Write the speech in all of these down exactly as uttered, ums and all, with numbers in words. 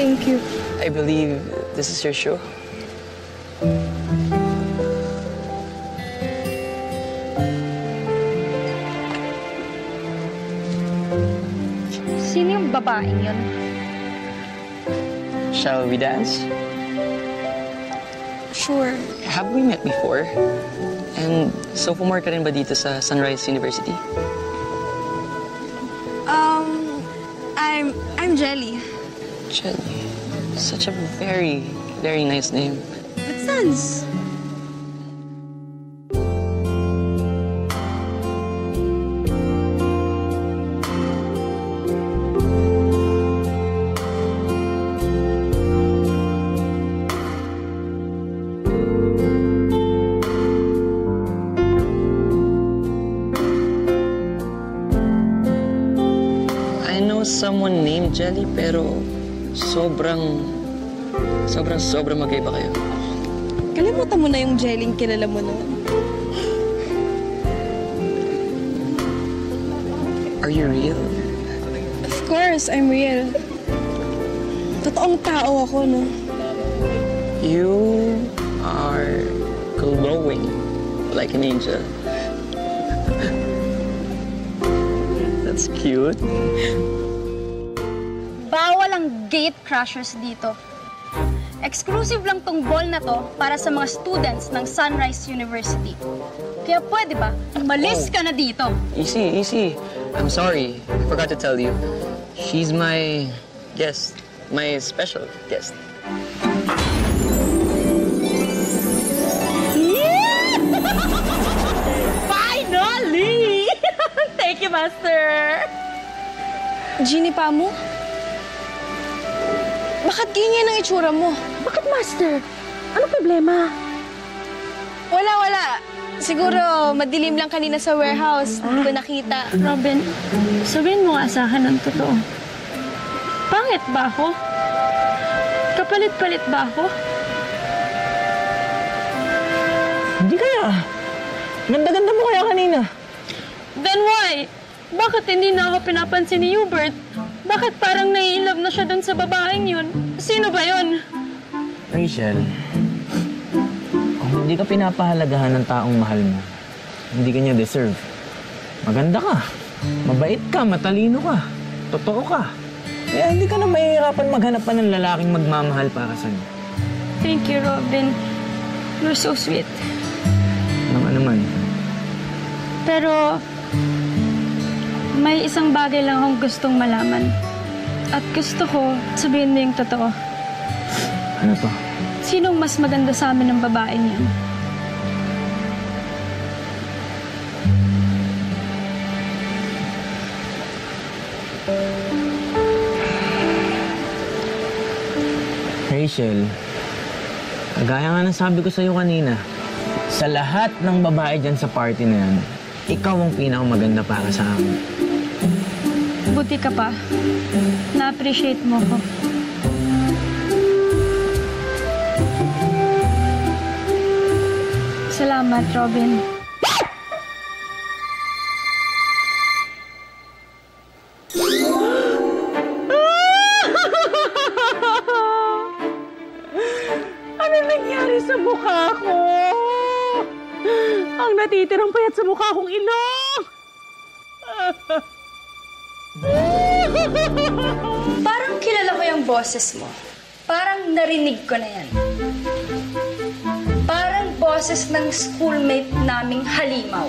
Thank you. I believe this is your show. Sino yung babaeng yun? Shall we dance? Sure. Have we met before? And so, sophomore ka rin ba dito sa Sunrise University? Um, I'm, I'm Gelli. Gelli. Such a very, very nice name. It sounds. I know someone named Gelli, pero sobrang, sobrang, sobrang magkaiba kayo. Kalimutan mo na yung Gelling kilala mo noon. Are you real? Of course, I'm real. Totoong tao ako, no? You are glowing like an angel. That's cute. Bawal ang gate crushers dito. Exclusive lang tong ball na to para sa mga students ng Sunrise University. Kaya pwede ba, malis ka na dito? Easy, easy. I'm sorry. I forgot to tell you. She's my guest. My special guest. Yeah! Finally! Thank you, Master! Genie Pamu? Bakit ganyan ang itsura mo? Bakit, Master? Ano problema? Wala, wala. Siguro, madilim lang kanina sa warehouse. Hindi ah. ko nakita. Robin, sabihin mo nga sa akin ang totoo. Pangit ba ako? Kapalit-palit ba ako? Hindi kaya. Ganda-ganda mo kaya kanina. Then why? Bakit hindi na ako pinapansin ni Hubert? Bakit parang nai-love na siya doon sa babaeng yun? Sino ba yun? Rachel, kung hindi ka pinapahalagahan ng taong mahal mo, hindi ka niya deserve. Maganda ka, mabait ka, matalino ka, totoo ka. Kaya hindi ka na mahihirapan maghanap pa ng lalaking magmamahal para sa'yo. Thank you, Robin. You're so sweet. Ano naman? Pero may isang bagay lang akong gustong malaman. At gusto ko, sabihin mo yung totoo. Ano to? Sinong mas maganda sa amin ng babae niyan? Rachel, kagaya nga ng sabi ko sa'yo kanina, sa lahat ng babae dyan sa party na yan, ikaw ang pinakamaganda para sa amin. Buti ka pa. Na-appreciate mo ko. Salamat, Robin. Ano nangyari sa mukha ko? Ang natitirang payat sa mukha kong ilong! Parang kilala ko yung boses mo. Parang narinig ko na yan. Parang boses ng schoolmate naming Halimaw.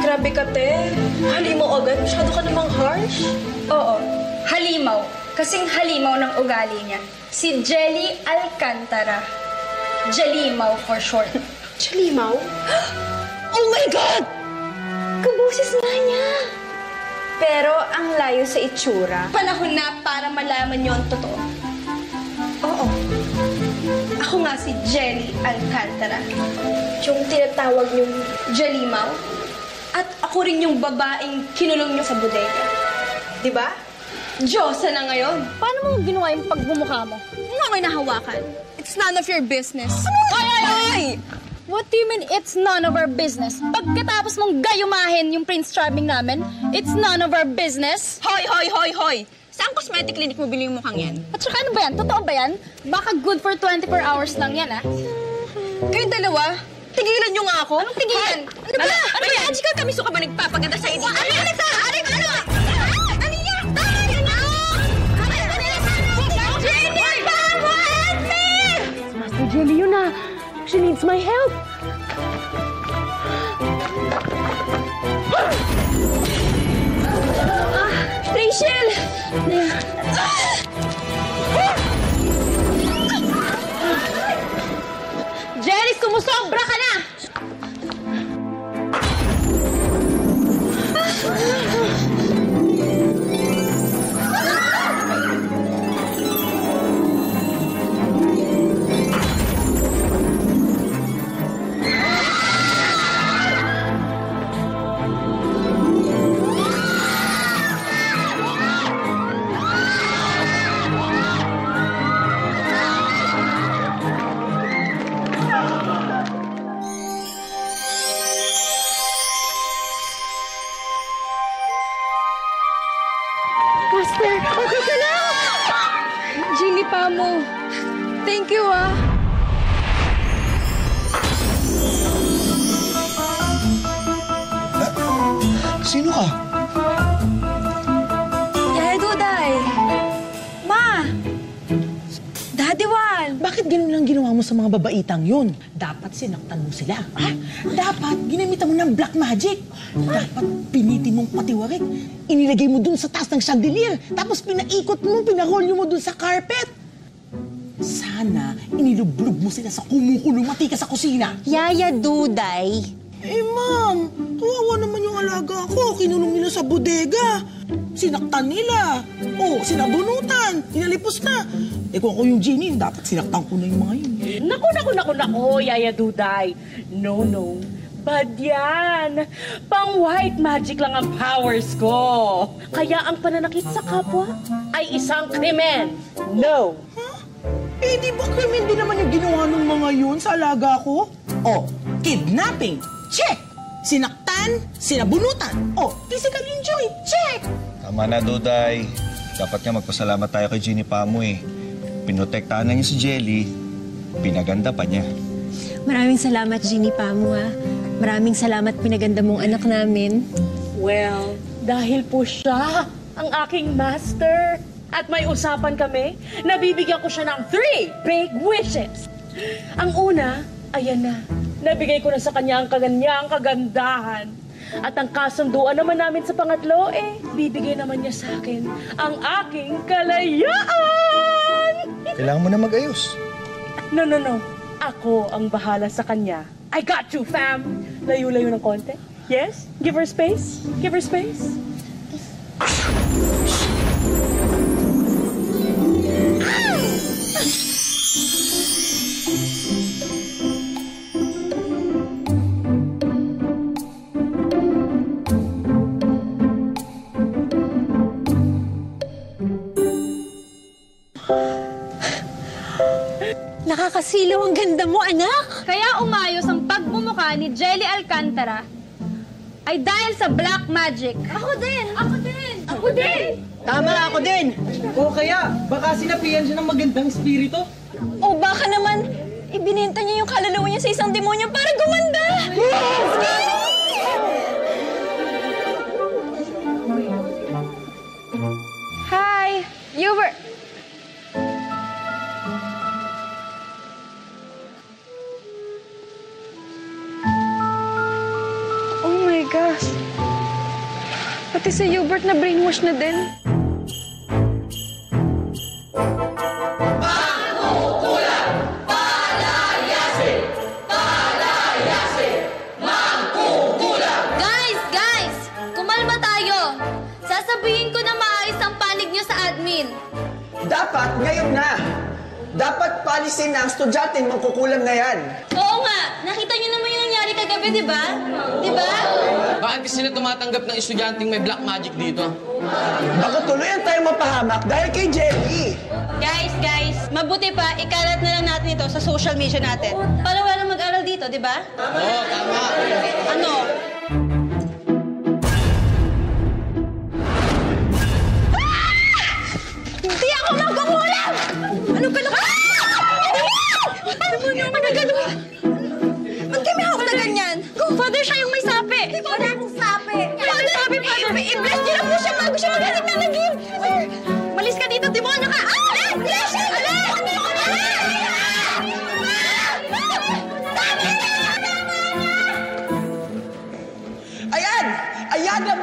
Grabe ka, te. Halimaw agad? Masyado ka namang harsh? Oo. Halimaw. Kasing halimaw ng ugali niya. Si Gelli Alcantara. Jalimaw for short. Jalimaw? Oh my God! Kaboses na niya! Pero ang layo sa itsura. Panahon na para malaman niyo ang totoo. Oo. Ako nga si Gelli Alcantara. Yung tinatawag niyong Jalimaw. At ako rin yung babaeng kinulong niyo sa bodega. Di ba? Diyosa na ngayon. Paano mo ginawa yung pagbumukha mo? Ano ako'y nahawakan? It's none of your business. Ay, ay, ay! What do you mean, it's none of our business? Pagkatapos mong gayumahin yung Prince Charming namin, it's none of our business? Hoy, hoy, hoy, hoy! Saan cosmetic clinic mo bili yung mukhang yan? At saka ano ba yan? Totoo ba yan? Baka good for twenty-four hours lang yan, ah. Kayo dalawa, tigilan nyo nga ako. Anong tigilan? Ano ba? Ano ba? Magical kami suka ba nagpapaganda sa idin? Ano yan? Ano yan? Ano yan? Gelli, yun na. She needs my help. Ah, Rachel! Gelli, kumusobra ka na! Genie Pamu, thank you, ah. Sino ka? Yahay Duday. Ma! Daddy Wal! Bakit ganun lang ginawa mo sa mga babaitang yun? Dapat sinaktan mo sila. Ha? Dapat ginamita mo ng black magic. Dapat piniti mong patiwarik. Inilagay mo dun sa taas ng chandelier. Tapos pinaikot mo, pinarolyo mo dun sa carpet. Sana inilublog mo sila sa kumukulong matika sa kusina. Yaya Duday. Eh, ma'am, kawawa naman yung alaga ko. Kinulong nila sa bodega. Sinaktan nila. O, sinabunutan. Inalipos na. Eh, kung ako yung Genie, dapat sinaktan ko na yung mga yun. Naku, naku, naku, naku, Yaya Duday. No, no. Bad yan! Pang-white magic lang ang powers ko. Kaya ang pananakit sa kapwa ay isang krimen. No! Huh? Eh, di ba krimen din naman yung ginawa ng mga yun sa alaga ko? O, kidnapping. Check! Sinaktan, sinabunutan. O, physical injury. Check! Tama na, Duday. Dapat nga magpasalamat tayo kay Genie Pamu, eh. Pinotektahan na niya si Gelli. Pinaganda pa niya. Maraming salamat, Genie Pamu, ha. Maraming salamat, pinaganda mong anak namin. Well, dahil po siya ang aking master at may usapan kami, nabibigyan ko siya ng three big wishes. Ang una, ayan na, nabigay ko na sa kanya ang kanyang kagandahan. At ang kasunduan naman namin sa pangatlo, eh, bibigay naman niya sa akin ang aking kalayaan! Kailangan mo na mag-ayos. No, no, no. Ako ang bahala sa kanya. I got you, fam! Layo-layo ng konti. Yes? Give her space? Give her space? Nakakasilaw ang ganda mo, anak! Kaya umayos ang pagmumukha ni Gelli Alcantara ay dahil sa black magic. Ako din! Ako din! Ako din! Tama, ako din! O kaya, baka sinapian siya ng magandang spirito? O baka naman, ibinenta niya yung kaluluwa niya sa isang demonyo para gumanda! Hi! Hubert! Gosh, pati si Hubert na brainwash na din. Pagkukulang! Palayasin! Palayasin! Magkukulang! Guys! Guys! Kumalma tayo! Sasabihin ko na maayos ang panig niyo sa admin. Dapat ngayon na! Dapat palisin na ang estudyante magkukulang na yan. Oo nga! Nakita niyo naman yung nangyari kagabi, di ba? Di ba? Bakit kasi sila tumatanggap ng estudyanteng may black magic dito? Baka tuluyan tayo mapahamak dahil kay Gelli. Guys, guys, mabuti pa, ikalat na lang natin ito sa social media natin. Para walang mag-aral dito, di ba? Oo, oh, tama. Ano? Ah!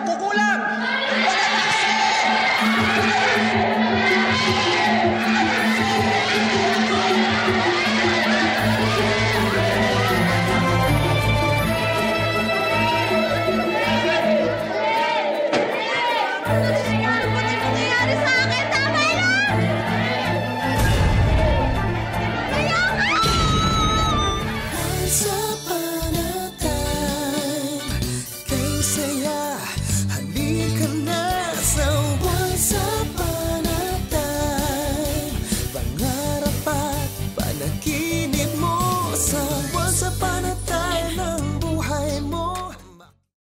magkukulang! Walang taksi! Sa